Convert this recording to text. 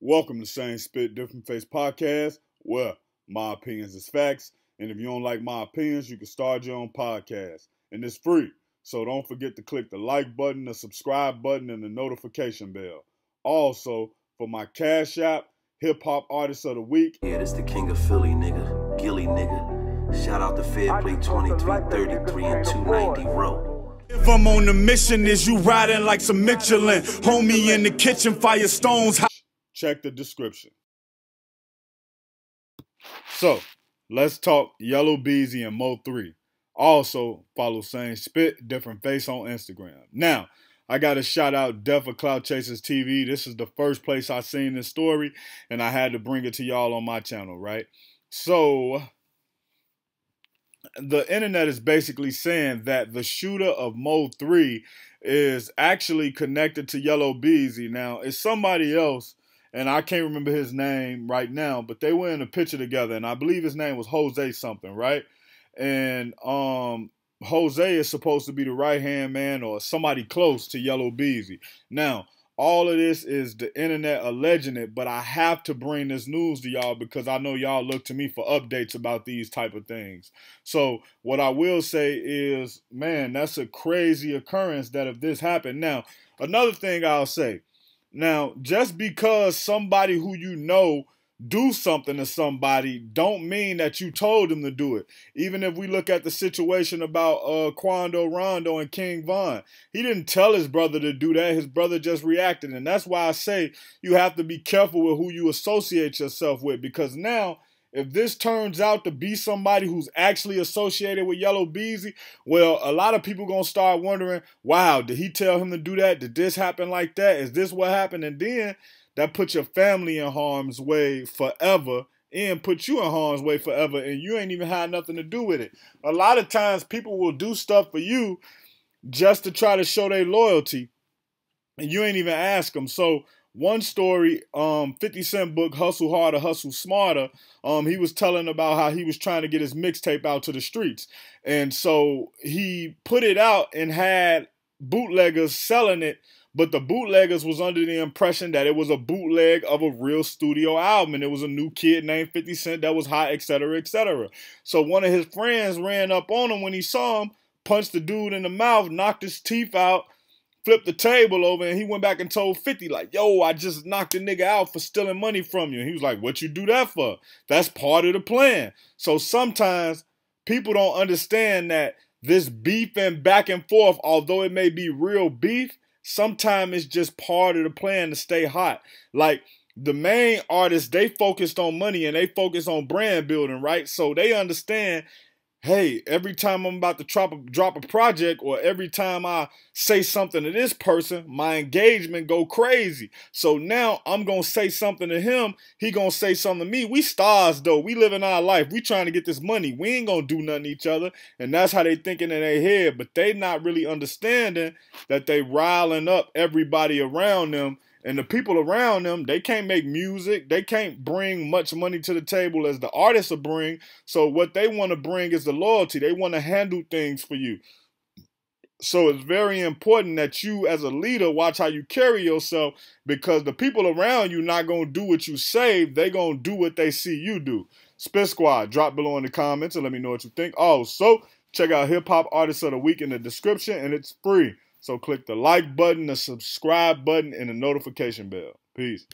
Welcome to Same Spit Different Face podcast, where my opinions is facts, and if you don't like my opinions, you can start your own podcast, and it's free, so don't forget to click the like button, the subscribe button, and the notification bell. Also, for my Cash App, Hip Hop Artist of the Week. Yeah, this the king of Philly, nigga. Gilly, nigga. Shout out to Fair Play 2333 and 290 Road. If I'm on the mission, is you riding like some Michelin? Homie in the kitchen, fire stones. Check the description. So, let's talk Yella Beezy and Mo3. Also, follow Same Spit Different Face on Instagram. Now, I got to shout out Deaf of Cloud Chasers TV. This is the first place I seen this story, and I had to bring it to y'all on my channel, right? So, the internet is basically saying that the shooter of Mo3 is actually connected to Yella Beezy. Now, it's somebody else, and I can't remember his name right now, but they were in a picture together, and I believe his name was Jose something, right? And Jose is supposed to be the right-hand man or somebody close to Yella Beezy. Now, all of this is the internet alleging it, but I have to bring this news to y'all because I know y'all look to me for updates about these type of things. So what I will say is, man, that's a crazy occurrence that if this happened. Now, another thing I'll say. Now, just because somebody who you know do something to somebody don't mean that you told them to do it. Even if we look at the situation about Quando Rondo and King Von, he didn't tell his brother to do that. His brother just reacted. And that's why I say you have to be careful with who you associate yourself with, because now if this turns out to be somebody who's actually associated with Yella Beezy, well, a lot of people going to start wondering, wow, did he tell him to do that? Did this happen like that? Is this what happened? And then that put your family in harm's way forever and put you in harm's way forever, and you ain't even had nothing to do with it. A lot of times people will do stuff for you just to try to show their loyalty, and you ain't even ask them. So one story, 50 Cent book, Hustle Harder, Hustle Smarter, he was telling about how he was trying to get his mixtape out to the streets. And so he put it out and had bootleggers selling it, but the bootleggers was under the impression that it was a bootleg of a real studio album, and it was a new kid named 50 Cent that was hot, etc., etc. So one of his friends ran up on him when he saw him, punched the dude in the mouth, knocked his teeth out, flipped the table over, and he went back and told 50, like, yo, I just knocked the nigga out for stealing money from you. And he was like, what you do that for? That's part of the plan. So sometimes people don't understand that this beef and back and forth, although it may be real beef, sometimes it's just part of the plan to stay hot. Like the main artists, they focused on money and they focus on brand building, right? So they understand, hey, every time I'm about to drop a project or every time I say something to this person, my engagement go crazy. So now I'm going to say something to him. He going to say something to me. We stars, though. We living our life. We trying to get this money. We ain't going to do nothing to each other. And that's how they thinking in their head. But they not really understanding that they riling up everybody around them. And the people around them, they can't make music. They can't bring much money to the table as the artists will bring. So what they want to bring is the loyalty. They want to handle things for you. So it's very important that you as a leader watch how you carry yourself, because the people around you not going to do what you say. They going to do what they see you do. Spit Squad, drop below in the comments and let me know what you think. Also, check out Hip Hop Artist of the Week in the description, and it's free. So click the like button, the subscribe button, and the notification bell. Peace.